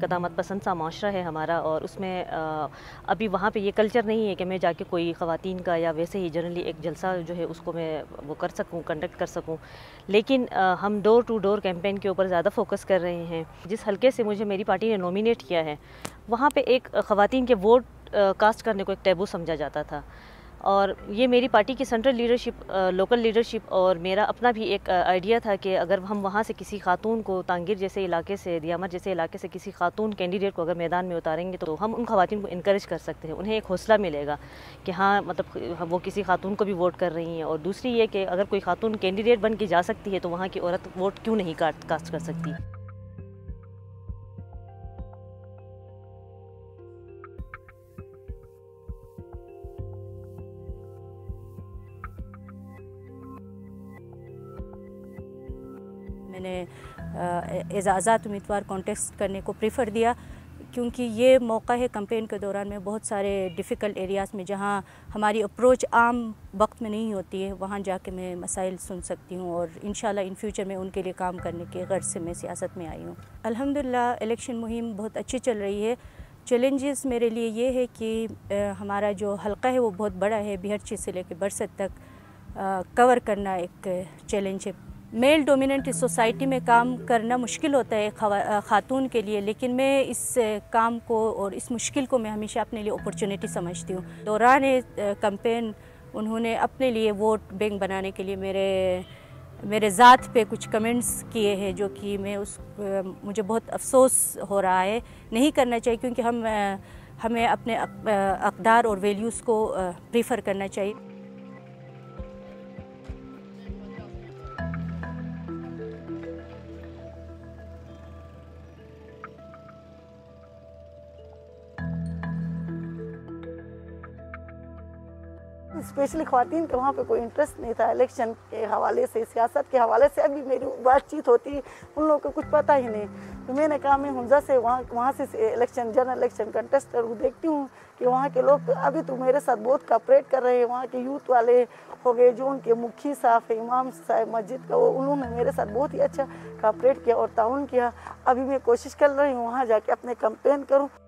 क़दामत पसंद सा माशरा है हमारा, और उसमें अभी वहाँ पे ये कल्चर नहीं है कि मैं जाके कोई ख़वातीन का या वैसे ही जनरली एक जलसा जो है उसको मैं वो कर सकूँ, कंडक्ट कर सकूँ। लेकिन हम डोर टू डोर कैंपेन के ऊपर ज़्यादा फोकस कर रहे हैं। जिस हल्के से मुझे मेरी पार्टी ने नॉमिनेट किया है वहाँ पर एक ख़वातीन के वोट कास्ट करने को एक टैबू समझा जाता था, और ये मेरी पार्टी की सेंट्रल लीडरशिप, लोकल लीडरशिप और मेरा अपना भी एक आइडिया था कि अगर हम वहाँ से किसी खातून को, तांगीर जैसे इलाके से, दियामत जैसे इलाके से किसी खातून कैंडिडेट को अगर मैदान में उतारेंगे तो हम उन खवातीन को इनकरेज कर सकते हैं, उन्हें एक हौसला मिलेगा कि हाँ मतलब वो किसी खातून को भी वोट कर रही हैं। और दूसरी ये कि अगर कोई खातून कैंडिडेट बन के जा सकती है तो वहाँ की औरत वोट क्यों नहीं कास्ट कर सकती। मैंने एजाज़ात उम्मीदवार कॉन्टेस्ट करने को प्रेफर दिया क्योंकि ये मौका है कैंपेन के दौरान में बहुत सारे डिफ़िकल्ट एरियाज़ में जहाँ हमारी अप्रोच आम वक्त में नहीं होती है, वहाँ जाके मैं मसाइल सुन सकती हूँ और इंशाल्लाह इन फ्यूचर में उनके लिए काम करने के गर्ज से मैं सियासत में आई हूँ। अल्हम्दुलिल्लाह इलेक्शन मुहिम बहुत अच्छी चल रही है। चैलेंजेस मेरे लिए ये है कि हमारा जो हल्का है वो बहुत बड़ा है, बिहरची से लेकर बरसत तक कवर करना एक चैलेंज है। मेल डोमिनेंट सोसाइटी में काम करना मुश्किल होता है खातून के लिए, लेकिन मैं इस काम को और इस मुश्किल को मैं हमेशा अपने लिए अपॉर्चुनिटी समझती हूँ। दौरान कैंपेन उन्होंने अपने लिए वोट बैंक बनाने के लिए मेरे ज़ात पे कुछ कमेंट्स किए हैं जो कि मुझे बहुत अफसोस हो रहा है, नहीं करना चाहिए क्योंकि हमें अपने अक़दार और वैल्यूज़ को प्रीफर करना चाहिए। स्पेशली ख़वातीन के वहाँ पे कोई इंटरेस्ट नहीं था इलेक्शन के हवाले से, सियासत के हवाले से। अभी मेरी बातचीत होती उन लोगों को कुछ पता ही नहीं, तो मैंने कहा मैं हमजा से वहाँ से इलेक्शन जनरल इलेक्शन कंटेस्ट करूँ, देखती हूँ कि वहाँ के लोग। अभी तो मेरे साथ बहुत कॉपरेट कर रहे हैं, वहाँ के यूथ वाले हो गए जो उनके मुखी साहब इमाम साहब मस्जिद का, वो उन्होंने मेरे साथ बहुत ही अच्छा कॉपरेट किया और ताउन किया। अभी मैं कोशिश कर रही हूँ वहाँ जाके अपने कैंपेन करूँ।